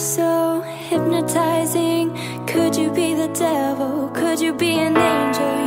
so hypnotizing. Could you be the devil? Could you be an angel?